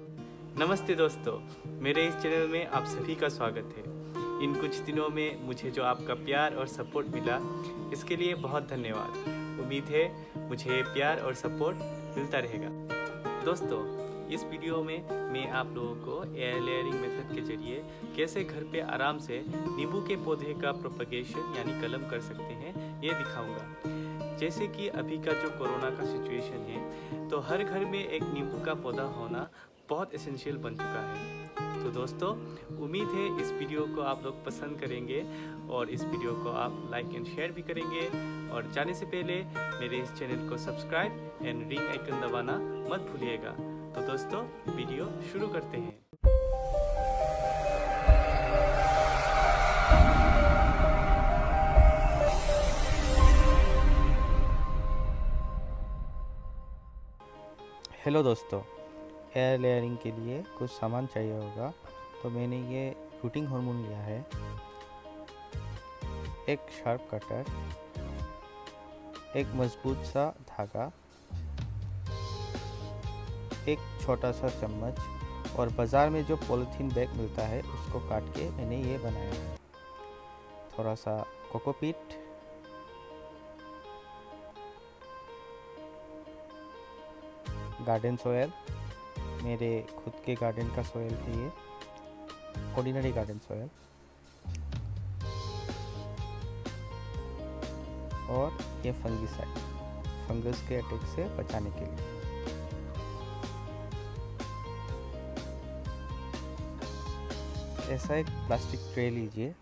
नमस्ते दोस्तों, मेरे इस चैनल में आप सभी का स्वागत है। इन कुछ दिनों में मुझे जो आपका प्यार और सपोर्ट मिला, इसके लिए बहुत धन्यवाद। उम्मीद है मुझे प्यार और सपोर्ट मिलता रहेगा। दोस्तों, इस वीडियो में मैं आप लोगों को एयर लेयरिंग मेथड के जरिए कैसे घर पे आराम से नींबू के पौधे का प्रोपगेशन यानी कलम कर सकते हैं, ये दिखाऊँगा। जैसे कि अभी का जो कोरोना का सिचुएशन है, तो हर घर में एक नींबू का पौधा होना बहुत एसेंशियल बन चुका है। तो दोस्तों, उम्मीद है इस वीडियो को आप लोग पसंद करेंगे और इस वीडियो को आप लाइक एंड शेयर भी करेंगे। और जाने से पहले मेरे इस चैनल को सब्सक्राइब एंड रिंग आइकन दबाना मत भूलिएगा। तो दोस्तों, वीडियो शुरू करते हैं। हेलो दोस्तों, एयर लेयरिंग के लिए कुछ सामान चाहिए होगा। तो मैंने ये रूटिंग हार्मोन लिया है, एक शार्प कटर, एक मजबूत सा धागा, एक छोटा सा चम्मच और बाज़ार में जो पॉलीथीन बैग मिलता है उसको काट के मैंने ये बनाया है। थोड़ा सा कोकोपीट, गार्डन सोयल, मेरे खुद के गार्डन का सोयल है ये, ऑर्डिनरी गार्डन सोयल, और ये फंगिसाइड, फंगस के अटैक से बचाने के लिए। ऐसा एक प्लास्टिक ट्रे लीजिए,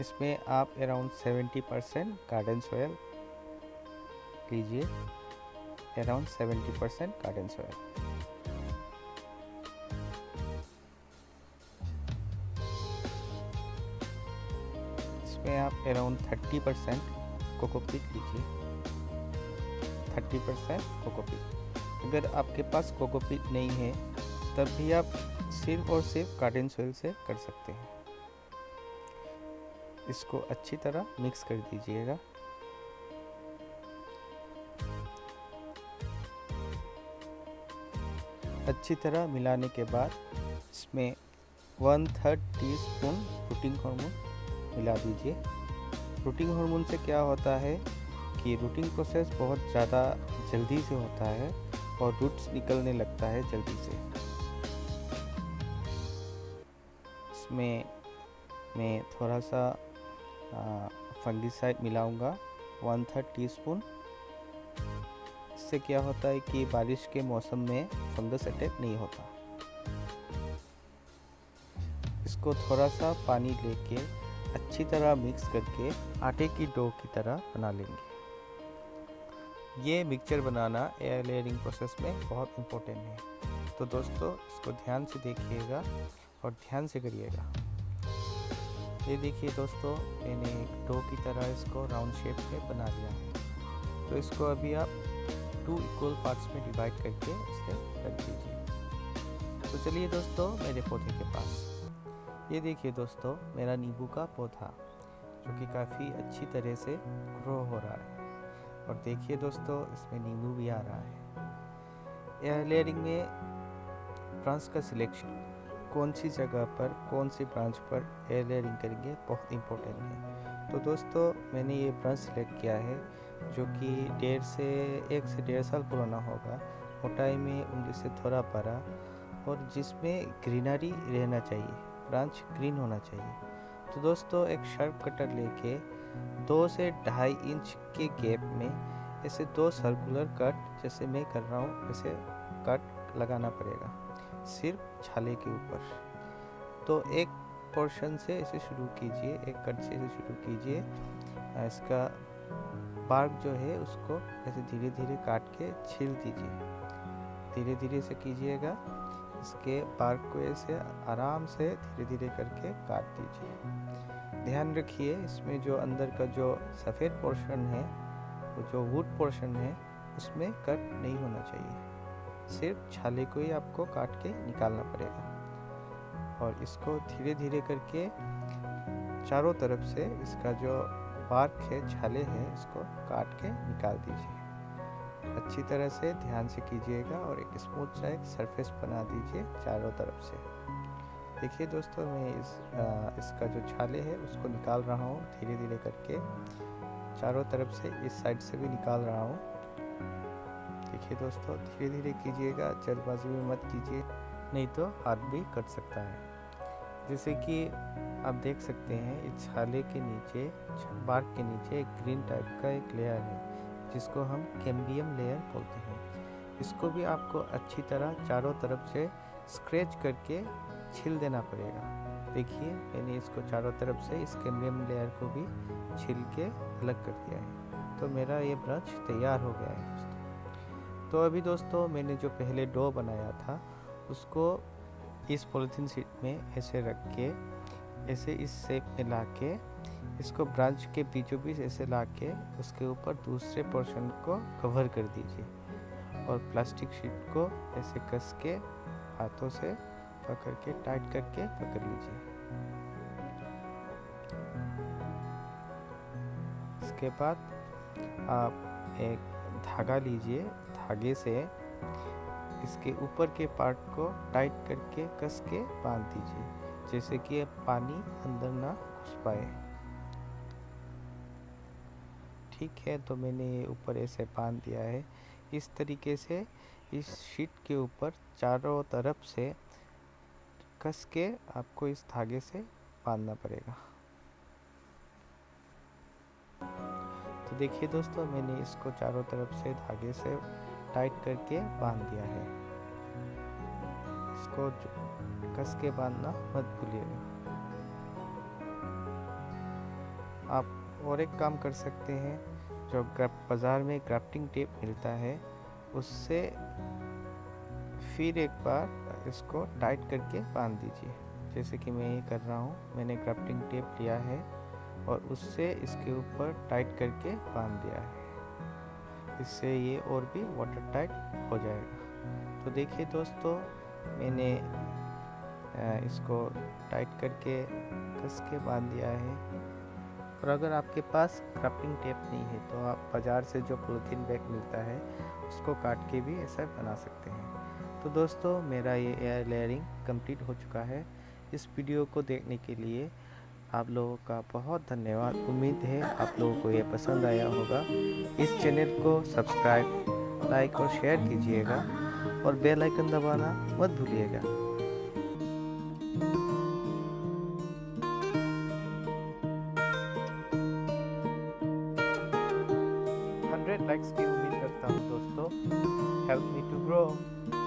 इसमें आप अराउंड 70% गार्डन सोयल लीजिए, अराउंड 70% गार्डन सोयल। इसमें आप अराउंड 30% कोकोपीट लीजिए, 30% कोकोपीट। अगर आपके पास कोकोपीट नहीं है तब भी आप सिर्फ और सिर्फ गार्डन सोयल से कर सकते हैं। इसको अच्छी तरह मिक्स कर दीजिएगा। अच्छी तरह मिलाने के बाद इसमें 1/3 टीस्पून रूटिंग हार्मोन मिला दीजिए। रूटिंग हार्मोन से क्या होता है कि रूटिंग प्रोसेस बहुत ज़्यादा जल्दी से होता है और रूट्स निकलने लगता है जल्दी से। इसमें मैं थोड़ा सा फंगिसाइड मिलाऊंगा, 1/3 टीस्पून। इससे क्या होता है कि बारिश के मौसम में फंगस अटैक नहीं होता। इसको थोड़ा सा पानी लेके अच्छी तरह मिक्स करके आटे की डो की तरह बना लेंगे। ये मिक्सचर बनाना एयर लेयरिंग प्रोसेस में बहुत इम्पोर्टेंट है। तो दोस्तों, इसको ध्यान से देखिएगा और ध्यान से करिएगा। ये देखिए दोस्तों, मैंने एक डो की तरह इसको राउंड शेप में बना लिया है। तो इसको अभी आप 2 इक्वल पार्ट्स में डिवाइड करके इसे रख दीजिए। तो चलिए दोस्तों, मेरे पौधे के पास ये देखिए दोस्तों, मेरा नींबू का पौधा जो कि काफ़ी अच्छी तरह से ग्रो हो रहा है। और देखिए दोस्तों, इसमें नींबू भी आ रहा है। एयर लेयरिंग में ब्रांच का सिलेक्शन, कौन सी जगह पर कौन सी ब्रांच पर एयर लेयरिंग करेंगे, बहुत इम्पोर्टेंट है। तो दोस्तों, मैंने ये ब्रांच सिलेक्ट किया है जो कि 1 से 1.5 साल पुराना होगा, मोटाई में 19 से थोड़ा बड़ा, और जिसमें ग्रीनरी रहना चाहिए, ब्रांच ग्रीन होना चाहिए। तो दोस्तों, एक शार्प कटर लेके 2 से 2.5 इंच के गैप में ऐसे 2 सर्कुलर कट, जैसे मैं कर रहा हूँ ऐसे कट लगाना पड़ेगा सिर्फ छाले के ऊपर। तो एक पोर्शन से ऐसे शुरू कीजिए, एक कट से ऐसे शुरू कीजिए। इसका पार्क जो है उसको ऐसे धीरे धीरे काट के छील दीजिए, धीरे धीरे से कीजिएगा। इसके पार्क को ऐसे आराम से धीरे धीरे करके काट दीजिए। ध्यान रखिए, इसमें जो अंदर का जो सफ़ेद पोर्शन है, वो जो वुड पोर्शन है, उसमें कट नहीं होना चाहिए, सिर्फ छाले को ही आपको काट के निकालना पड़ेगा। और इसको धीरे धीरे करके चारों तरफ से इसका जो पार्क है, छाले हैं, इसको काट के निकाल दीजिए। अच्छी तरह से ध्यान से कीजिएगा और एक स्मूथ सा एक सरफेस बना दीजिए चारों तरफ से। देखिए दोस्तों, मैं इसका जो छाले है उसको निकाल रहा हूँ धीरे धीरे करके, चारों तरफ से, इस साइड से भी निकाल रहा हूँ। देखिए दोस्तों, धीरे धीरे कीजिएगा, जल्दबाजी में मत कीजिए, नहीं तो हाथ भी कट सकता है। जैसे कि आप देख सकते हैं, इस छाले के नीचे, बार्क के नीचे एक ग्रीन टाइप का एक लेयर है जिसको हम कैम्बियम लेयर बोलते हैं। इसको भी आपको अच्छी तरह चारों तरफ से स्क्रैच करके छील देना पड़ेगा। देखिए, मैंने इसको चारों तरफ से इस कैम्बियम लेयर को भी छील के अलग कर दिया है। तो मेरा ये ब्रश तैयार हो गया है दोस्तों। तो अभी दोस्तों, मैंने जो पहले डो बनाया था उसको इस पॉलीथीन शीट में ऐसे रख के, ऐसे इस शेप में ला के, इसको ब्रांच के बीचों बीच ऐसे ला के उसके ऊपर दूसरे पोर्शन को कवर कर दीजिए और प्लास्टिक शीट को ऐसे कस के हाथों से पकड़ के टाइट करके पकड़ लीजिए। इसके बाद आप एक धागा लीजिए, धागे से इसके ऊपर के पार्ट को टाइट करके कस के बांध दीजिए, जैसे कि पानी अंदर ना घुस पाए। ठीक है, तो मैंने ये ऊपर ऐसे बांध दिया है। इस तरीके से इस शीट के ऊपर चारों तरफ से कस के आपको इस धागे से बांधना पड़ेगा। तो देखिए दोस्तों, मैंने इसको चारों तरफ से धागे से टाइट करके बांध दिया है। इसको कस के बांधना मत भूलिएगा। आप और एक काम कर सकते हैं, जो बाजार में ग्राफ्टिंग टेप मिलता है उससे फिर एक बार इसको टाइट करके बांध दीजिए, जैसे कि मैं ये कर रहा हूँ। मैंने ग्राफ्टिंग टेप लिया है और उससे इसके ऊपर टाइट करके बांध दिया है, इससे ये और भी वाटर टाइट हो जाएगा। तो देखिए दोस्तों, मैंने इसको टाइट करके कस के बांध दिया है। और अगर आपके पास क्राफ्टिंग टेप नहीं है तो आप बाज़ार से जो पॉलीथीन बैग मिलता है उसको काट के भी ऐसा बना सकते हैं। तो दोस्तों, मेरा ये एयर लेयरिंग कंप्लीट हो चुका है। इस वीडियो को देखने के लिए आप लोगों का बहुत धन्यवाद। उम्मीद है आप लोगों को ये पसंद आया होगा। इस चैनल को सब्सक्राइब, लाइक और शेयर कीजिएगा और बेल आइकन दबाना मत भूलिएगा। लाइक्स की उम्मीद करता हूँ दोस्तों। Help me to grow.